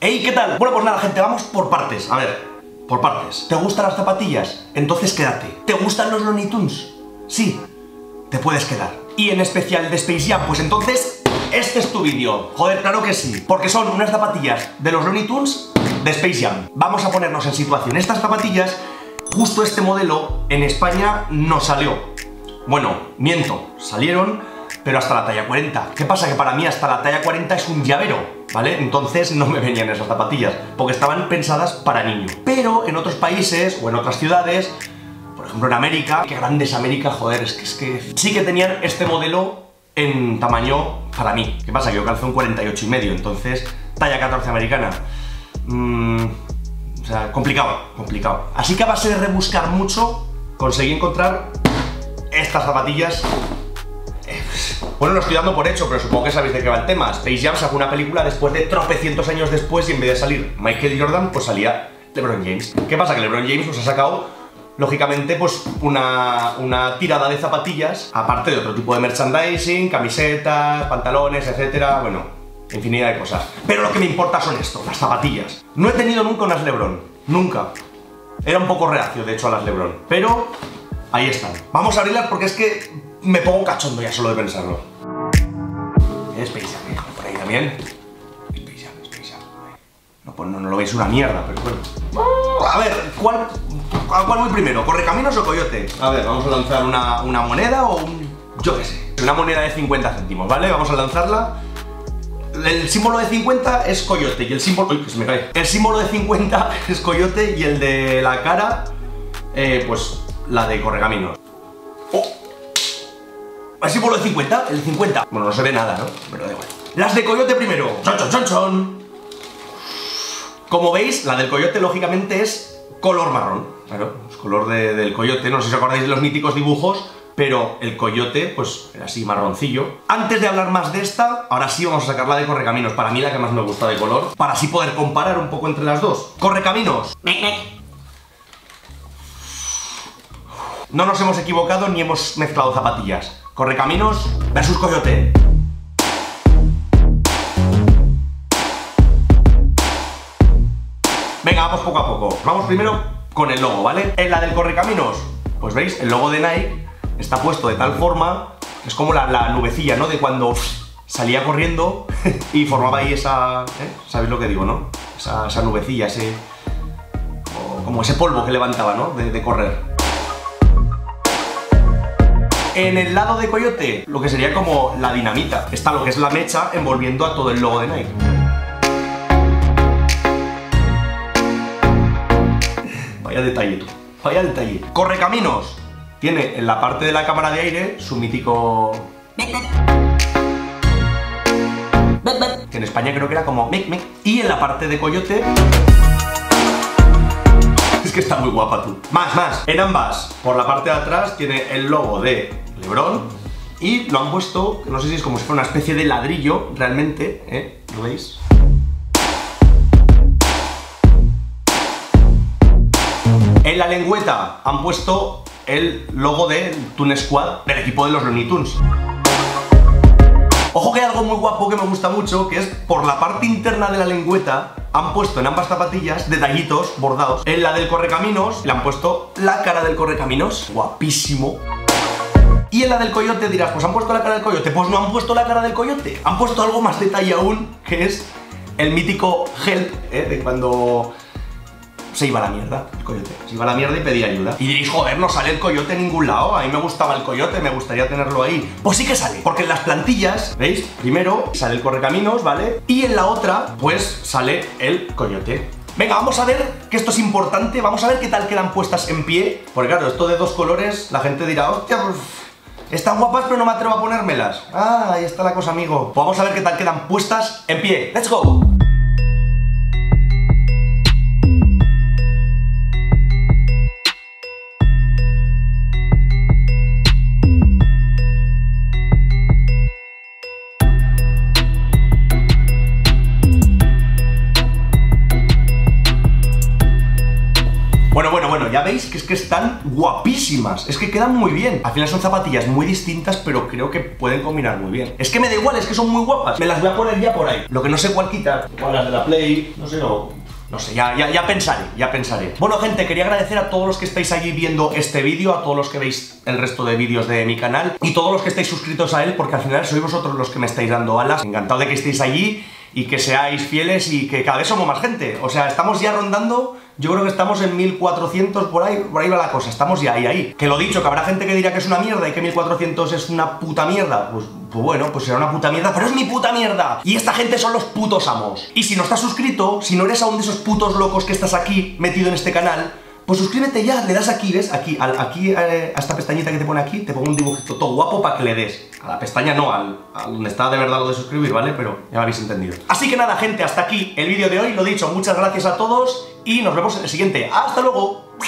Hey, ¿qué tal? Bueno, pues nada, gente, vamos por partes. A ver, por partes. ¿Te gustan las zapatillas? Entonces quédate. ¿Te gustan los Looney Tunes? Sí, te puedes quedar. Y en especial de Space Jam, pues entonces, este es tu vídeo. Joder, claro que sí. Porque son unas zapatillas de los Looney Tunes de Space Jam. Vamos a ponernos en situación. Estas zapatillas, justo este modelo, en España no salió. Bueno, miento, salieron, pero hasta la talla 40. ¿Qué pasa? Que para mí hasta la talla 40 es un llavero, ¿vale? Entonces no me venían esas zapatillas, porque estaban pensadas para niños. Pero en otros países o en otras ciudades, por ejemplo en América, qué grande es América, joder, es que sí que tenían este modelo en tamaño para mí. ¿Qué pasa? Que yo calzo un 48,5, entonces talla 14 americana. O sea, complicado, complicado. Así que a base de rebuscar mucho, conseguí encontrar estas zapatillas. Bueno, lo estoy dando por hecho, pero supongo que sabéis de qué va el tema. Space Jam sacó una película después de tropecientos años después y en vez de salir Michael Jordan, pues salía LeBron James. ¿Qué pasa? Que LeBron James nos ha sacado, lógicamente, pues una tirada de zapatillas, aparte de otro tipo de merchandising, camisetas, pantalones, etcétera, bueno, infinidad de cosas. Pero lo que me importa son esto, las zapatillas. No he tenido nunca unas LeBron, nunca. Era un poco reacio, de hecho, a las LeBron, pero ahí están. Vamos a abrirlas porque es que me pongo cachondo ya solo de pensarlo. Space Jam, por ahí también. Space Jam, Space Jam. No, pues no lo veis una mierda, pero bueno. A ver, ¿cuál voy primero? ¿Correcaminos o Coyote? A ver, vamos a lanzar una moneda o un... yo qué sé. Una moneda de 50 céntimos, ¿vale? Vamos a lanzarla. El símbolo de 50 es Coyote y el símbolo... uy, que se me cae. El símbolo de 50 es Coyote y el de la cara, pues la de Correcaminos. ¡Oh! Así por el 50, el 50. Bueno, no se ve nada, ¿no? Pero da igual. Las de Coyote primero. ¡Chon, chon, chon, chon! Como veis, la del Coyote, lógicamente, es color marrón. Claro, es color del Coyote. No sé si os acordáis de los míticos dibujos, pero el Coyote, pues, era así marroncillo. Antes de hablar más de esta, ahora sí vamos a sacar la de Correcaminos. Para mí la que más me gusta de color, para así poder comparar un poco entre las dos. ¡Correcaminos! No nos hemos equivocado ni hemos mezclado zapatillas. Correcaminos versus Coyote. Venga, vamos poco a poco. Vamos primero con el logo, ¿vale? En la del Correcaminos, pues veis, el logo de Nike está puesto de tal forma que es como la nubecilla, ¿no? De cuando salía corriendo y formaba ahí esa... ¿eh? ¿Sabéis lo que digo, no? Esa nubecilla, ese... como ese polvo que levantaba, ¿no? De correr. En el lado de Coyote, lo que sería como la dinamita. Está lo que es la mecha envolviendo a todo el logo de Nike. Vaya detalle, tú. Vaya detalle. Correcaminos tiene en la parte de la cámara de aire su mítico... en España creo que era como... y en la parte de Coyote... es que está muy guapa, tú. Más. En ambas, por la parte de atrás, tiene el logo de LeBron y lo han puesto, no sé si es como si fuera una especie de ladrillo, realmente, ¿eh? ¿Lo veis? En la lengüeta han puesto el logo de Toon Squad, del equipo de los Looney Tunes. Ojo que hay algo muy guapo que me gusta mucho, que es por la parte interna de la lengüeta han puesto en ambas zapatillas detallitos bordados. En la del Correcaminos le han puesto la cara del Correcaminos, guapísimo. Y en la del Coyote dirás, pues han puesto la cara del Coyote. Pues no han puesto la cara del Coyote, han puesto algo más detalle aún, que es el mítico help, ¿eh? De cuando se iba a la mierda, el Coyote. Se iba a la mierda y pedía ayuda. Y diréis, joder, no sale el Coyote en ningún lado. A mí me gustaba el Coyote, me gustaría tenerlo ahí. Pues sí que sale, porque en las plantillas, ¿veis? Primero sale el Correcaminos, ¿vale? Y en la otra, pues sale el Coyote. Venga, vamos a ver, que esto es importante, vamos a ver qué tal quedan puestas en pie. Porque claro, esto de dos colores, la gente dirá, hostia, pues... están guapas, pero no me atrevo a ponérmelas. Ah, ahí está la cosa, amigo. Pues vamos a ver qué tal quedan puestas en pie. ¡Let's go! Bueno, ya veis que es que están guapísimas. Es que quedan muy bien. Al final son zapatillas muy distintas, pero creo que pueden combinar muy bien. Es que me da igual, es que son muy guapas. Me las voy a poner ya por ahí. Lo que no sé cuál quitar. Igual las de la Play, no sé, no... No sé, ya pensaré, Bueno, gente, quería agradecer a todos los que estáis allí viendo este vídeo, a todos los que veis el resto de vídeos de mi canal y todos los que estáis suscritos a él, porque al final sois vosotros los que me estáis dando alas. Encantado de que estéis allí y que seáis fieles y que cada vez somos más gente. O sea, estamos ya rondando... Yo creo que estamos en 1400, por ahí va la cosa, estamos ya ahí. Que lo dicho, que habrá gente que dirá que es una mierda y que 1400 es una puta mierda. Pues bueno, pues será una puta mierda, pero es mi puta mierda. Y esta gente son los putos amos. Y si no estás suscrito, si no eres aún de esos putos locos que estás aquí metido en este canal, pues suscríbete ya, le das aquí, ¿ves? Aquí, a esta pestañita que te pone aquí, te pongo un dibujito todo guapo para que le des. A la pestaña no, a donde está de verdad lo de suscribir, ¿vale? Pero ya lo habéis entendido. Así que nada, gente, hasta aquí el vídeo de hoy. Lo dicho, muchas gracias a todos y nos vemos en el siguiente. ¡Hasta luego!